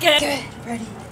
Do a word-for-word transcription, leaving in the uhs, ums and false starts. Get it. Ready.